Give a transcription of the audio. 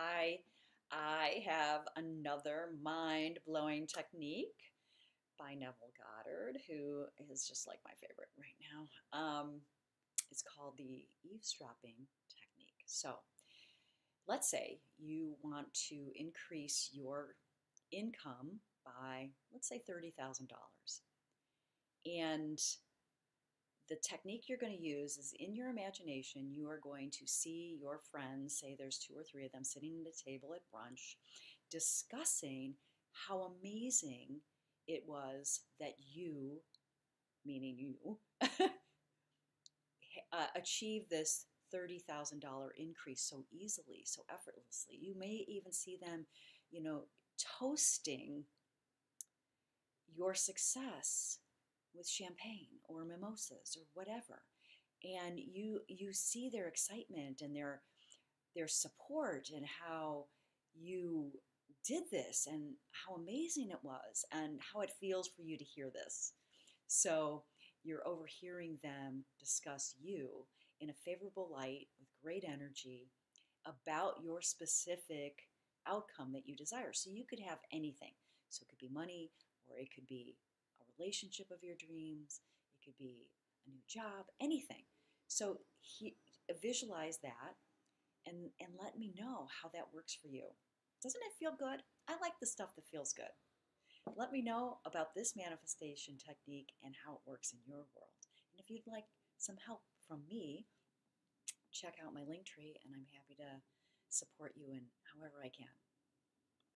Hi, I have another mind-blowing technique by Neville Goddard, who is just like my favorite right now. It's called the eavesdropping technique. So let's say you want to increase your income by, let's say, $30,000. And the technique you're going to use is, in your imagination, you are going to see your friends, say there's 2 or 3 of them sitting at a table at brunch, discussing how amazing it was that you, meaning you, achieved this $30,000 increase so easily, so effortlessly. You may even see them, you know, toasting your success with champagne or mimosas or whatever, and you see their excitement and their support and how you did this and how amazing it was and how it feels for you to hear this. So you're overhearing them discuss you in a favorable light with great energy about your specific outcome that you desire. So you could have anything. So it could be money, or it could be a relationship of your dreams, it could be a new job, anything. So visualize that and let me know how that works for you. Doesn't it feel good? I like the stuff that feels good. Let me know about this manifestation technique and how it works in your world. And if you'd like some help from me, check out my Linktree, and I'm happy to support you in however I can.